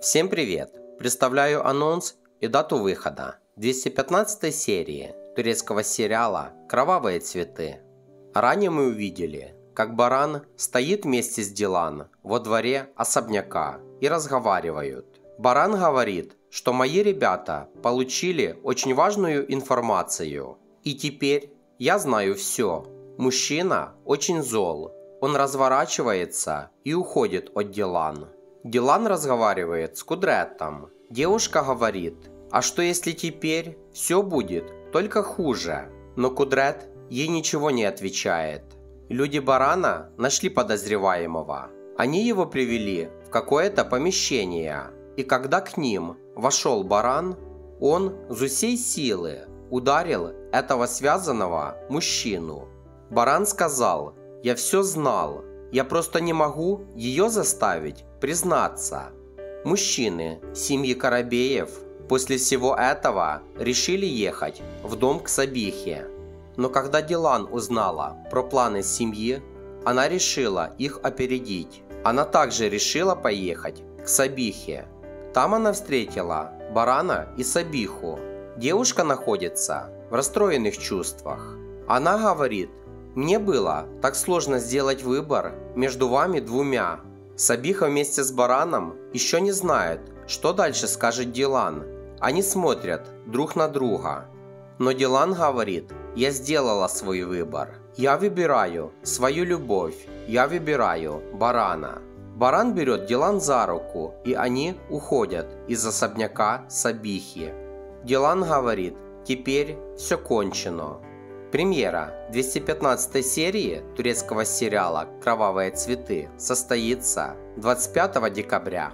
Всем привет! Представляю анонс и дату выхода 215 серии турецкого сериала «Кровавые цветы». Ранее мы увидели, как Баран стоит вместе с Дилан во дворе особняка и разговаривают. Баран говорит, что мои ребята получили очень важную информацию, и теперь я знаю все. Мужчина очень зол, он разворачивается и уходит от Дилан. Дилан разговаривает с Кудретом. Девушка говорит, а что если теперь все будет только хуже? Но Кудрет ей ничего не отвечает. Люди Барана нашли подозреваемого. Они его привели в какое-то помещение. И когда к ним вошел Баран, он из усей силы ударил этого связанного мужчину. Баран сказал, я все знал, я просто не могу ее заставить признаться. Мужчины семьи Карабеев после всего этого решили ехать в дом к Сабихе. Но когда Дилан узнала про планы семьи, она решила их опередить. Она также решила поехать к Сабихе. Там она встретила Барана и Сабиху. Девушка находится в расстроенных чувствах. Она говорит, мне было так сложно сделать выбор между вами двумя. Сабиха вместе с Бараном еще не знает, что дальше скажет Дилан. Они смотрят друг на друга. Но Дилан говорит, я сделала свой выбор. Я выбираю свою любовь. Я выбираю Барана. Баран берет Дилан за руку, и они уходят из особняка Сабихи. Дилан говорит, теперь все кончено. Премьера 215 серии турецкого сериала «Кровавые цветы» состоится 25 декабря.